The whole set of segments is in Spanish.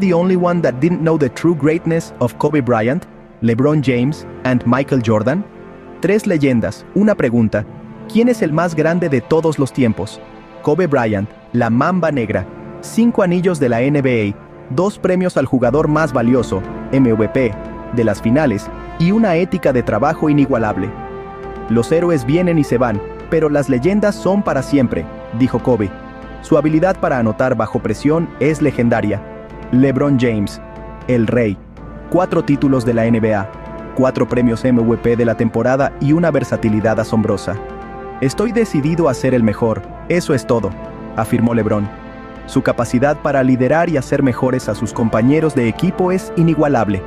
The only one that didn't know the true greatness of Kobe Bryant, LeBron James and Michael Jordan? Tres leyendas, una pregunta. ¿Quién es el más grande de todos los tiempos? Kobe Bryant, la Mamba Negra, 5 anillos de la NBA, 2 premios al jugador más valioso, MVP, de las finales, y una ética de trabajo inigualable. Los héroes vienen y se van, pero las leyendas son para siempre, dijo Kobe. Su habilidad para anotar bajo presión es legendaria. LeBron James, el rey, 4 títulos de la NBA, 4 premios MVP de la temporada y una versatilidad asombrosa. Estoy decidido a ser el mejor, eso es todo, afirmó LeBron. Su capacidad para liderar y hacer mejores a sus compañeros de equipo es inigualable.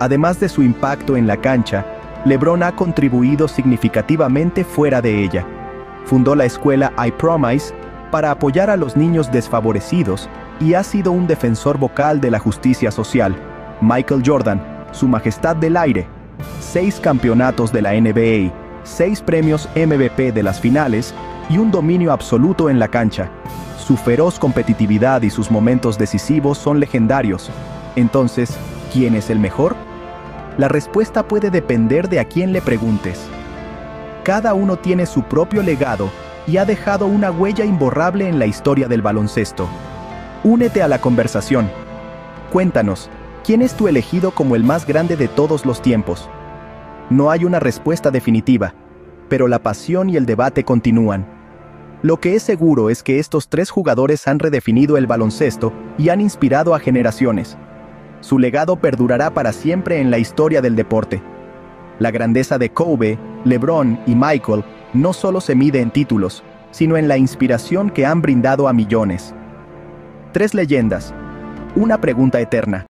Además de su impacto en la cancha, LeBron ha contribuido significativamente fuera de ella. Fundó la escuela I Promise para apoyar a los niños desfavorecidos y ha sido un defensor vocal de la justicia social. Michael Jordan, Su Majestad del Aire, 6 campeonatos de la NBA, 6 premios MVP de las finales y un dominio absoluto en la cancha. Su feroz competitividad y sus momentos decisivos son legendarios. Entonces, ¿quién es el mejor? La respuesta puede depender de a quién le preguntes. Cada uno tiene su propio legado y ha dejado una huella imborrable en la historia del baloncesto. Únete a la conversación. Cuéntanos, ¿quién es tu elegido como el más grande de todos los tiempos? No hay una respuesta definitiva, pero la pasión y el debate continúan. Lo que es seguro es que estos 3 jugadores han redefinido el baloncesto y han inspirado a generaciones. Su legado perdurará para siempre en la historia del deporte. La grandeza de Kobe, LeBron y Michael no solo se mide en títulos, sino en la inspiración que han brindado a millones. 3 leyendas. Una pregunta eterna.